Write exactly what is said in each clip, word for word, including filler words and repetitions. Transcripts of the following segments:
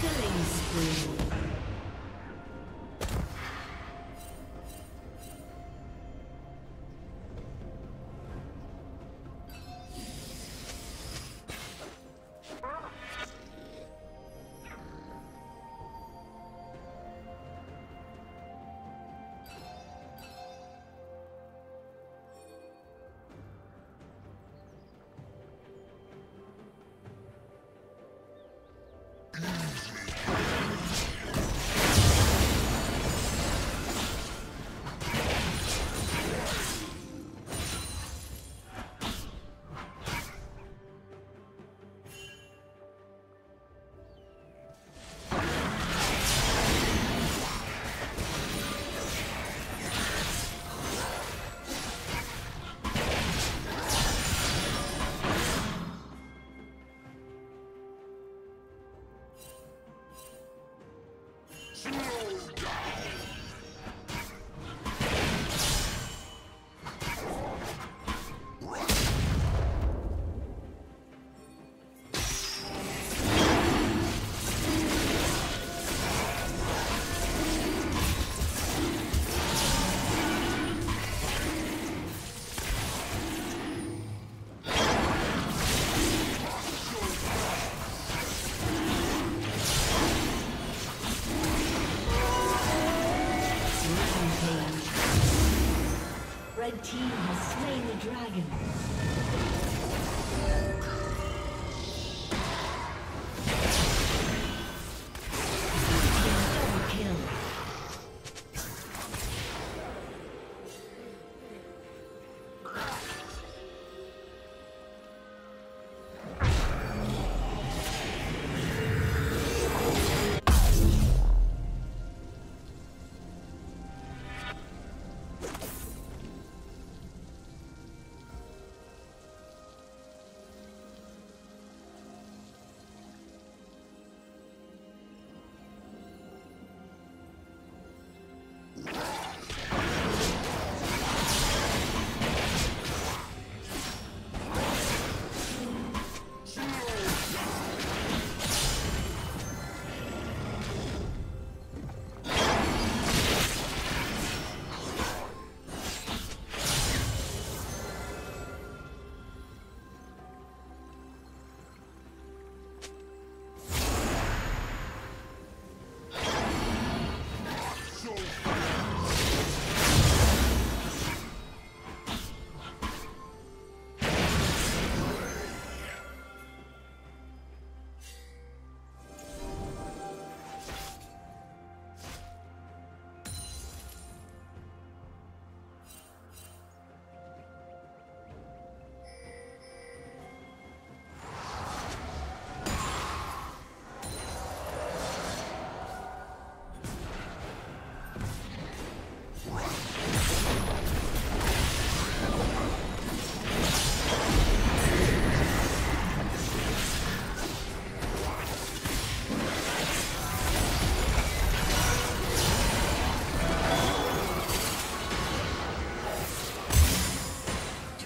Killing spree. Red team has slain the dragon.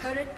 Turret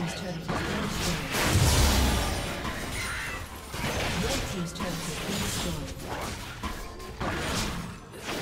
team's turret has been destroyed.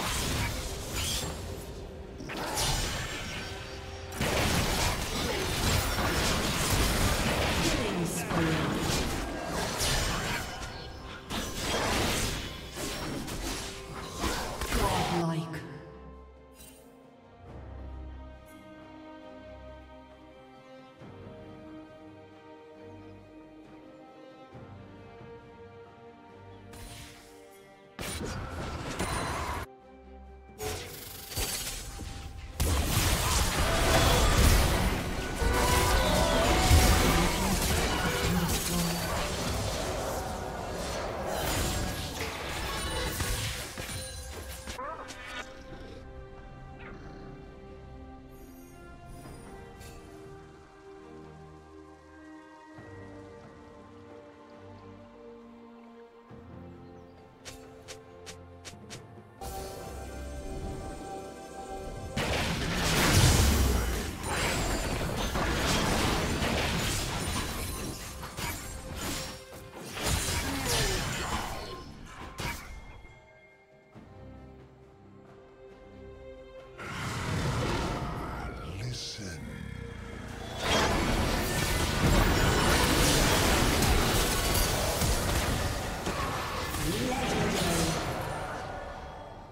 Red team's turret has been destroyed.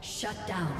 Shut down.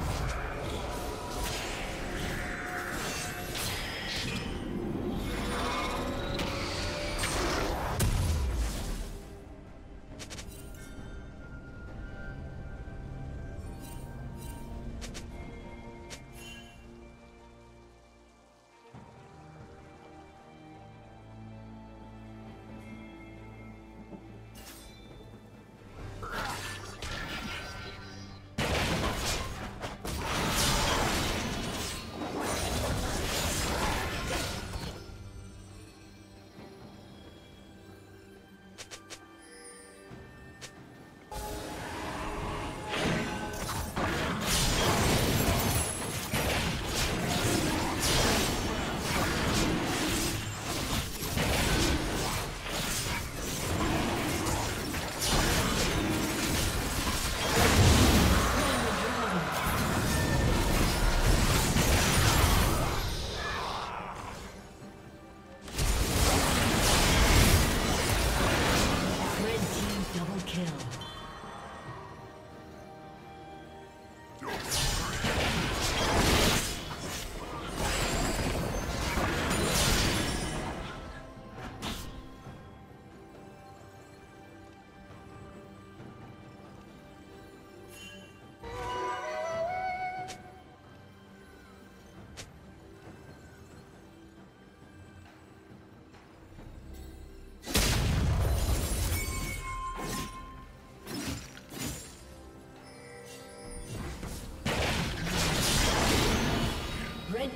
Red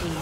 stage.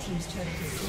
Team's turret is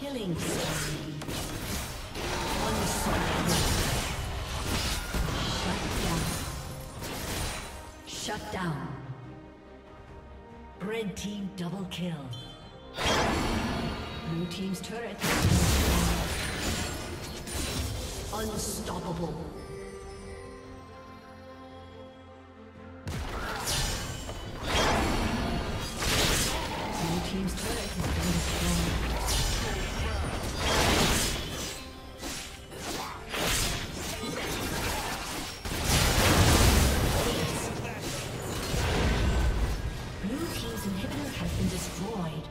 killing spree. One side. Shut down. Shut down. Red team double kill. Blue team's turret. Unstoppable. Blue team's turret has been destroyed.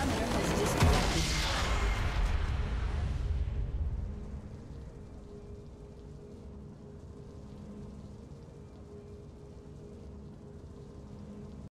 summoner.